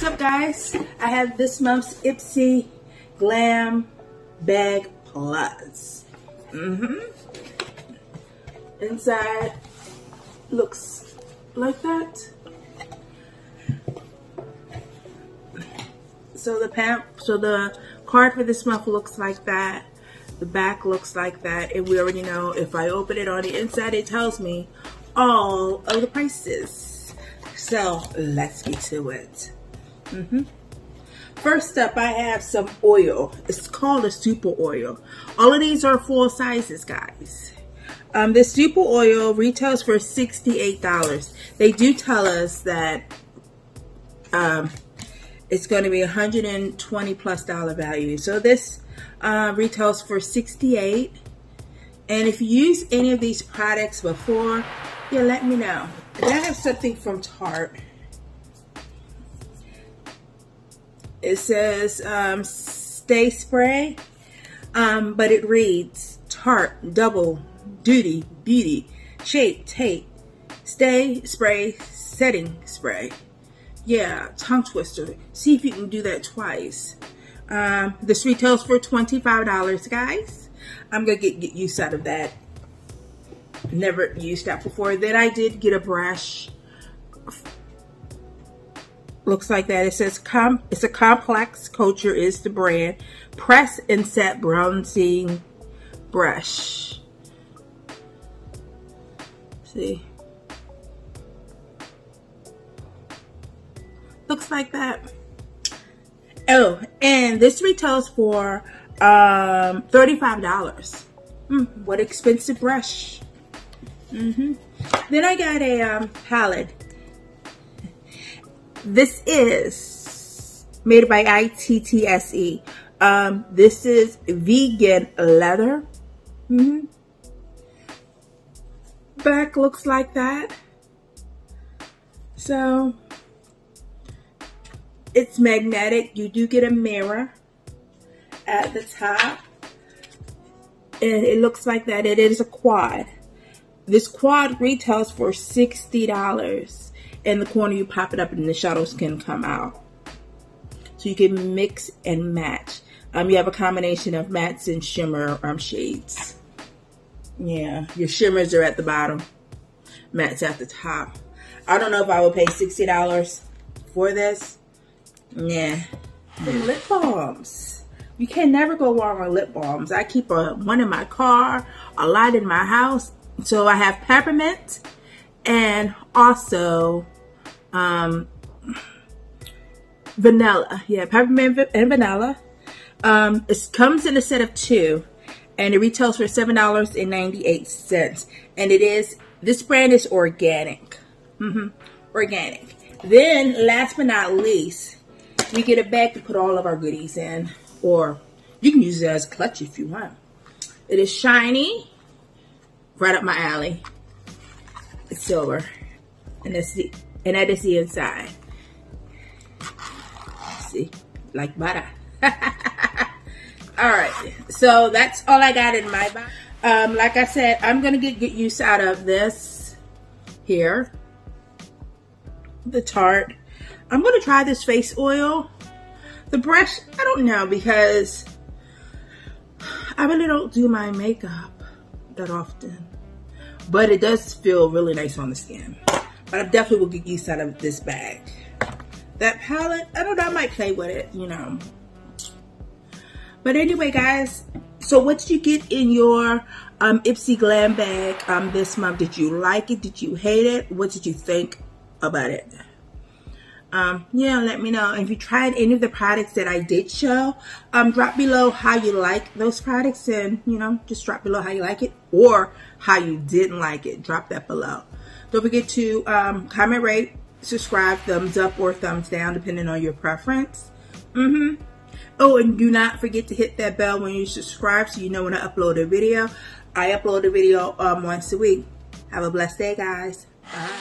What's up, guys? I have this month's Ipsy Glam Bag Plus. Inside looks like that. So the card for this month looks like that. The back looks like that, and we already know if I open it on the inside, it tells me all of the prices. So let's get to it. First up, I have some oil. It's called a super oil. All of these are full sizes, guys. This super oil retails for $68. They do tell us that it's going to be $120+ value. So this retails for $68. And if you use any of these products before, yeah, let me know. Then I have something from Tarte. It says stay spray, but it reads Tarte double duty beauty shape tape stay spray setting spray. Yeah, tongue twister. See if you can do that twice. This retails for $25, guys. I'm gonna get use out of that. Never used that before. Then I did get a brush. Looks like that. It says it's a Complex Couture is the brand. Press and set bronzing brush. See. Looks like that. Oh, and this retails for $35. What expensive brush. Then I got a palette. This is made by ITTSE. This is vegan leather. Back looks like that. So it's magnetic. You do get a mirror at the top. And it looks like that. It is a quad. This quad retails for $60. In the corner, you pop it up and the shadows can come out. So you can mix and match. You have a combination of mattes and shimmer shades. Yeah, your shimmers are at the bottom, mattes at the top. I don't know if I would pay $60 for this. Yeah. Lip balms. You can never go wrong on lip balms. I keep one in my car, a lot in my house. So I have peppermint and also vanilla. Yeah, peppermint and vanilla. It comes in a set of 2, and it retails for $7.98. And it is, this brand is organic. Organic. Then, last but not least, we get a bag to put all of our goodies in, or you can use it as a clutch if you want. It is shiny, right up my alley. It's silver, and that's the, and that is the inside. See, like butter. All right, so that's all I got in my box. Like I said, I'm gonna get good use out of this here, the Tarte. I'm gonna try this face oil. The brush, I don't know, because I really don't do my makeup that often, but it does feel really nice on the skin. But I definitely will get use out of this bag. That palette, I don't know, I might play with it, you know. But anyway, guys, so what did you get in your Ipsy Glam bag this month? Did you like it? Did you hate it? What did you think about it? Yeah, let me know. And if you tried any of the products that I did show, drop below how you like those products, and you know, just drop below how you like it or how you didn't like it. Drop that below. Don't forget to comment, rate, subscribe, thumbs up or thumbs down depending on your preference. Oh, and do not forget to hit that bell when you subscribe so you know when I upload a video. I upload a video once a week. Have a blessed day, guys. Bye.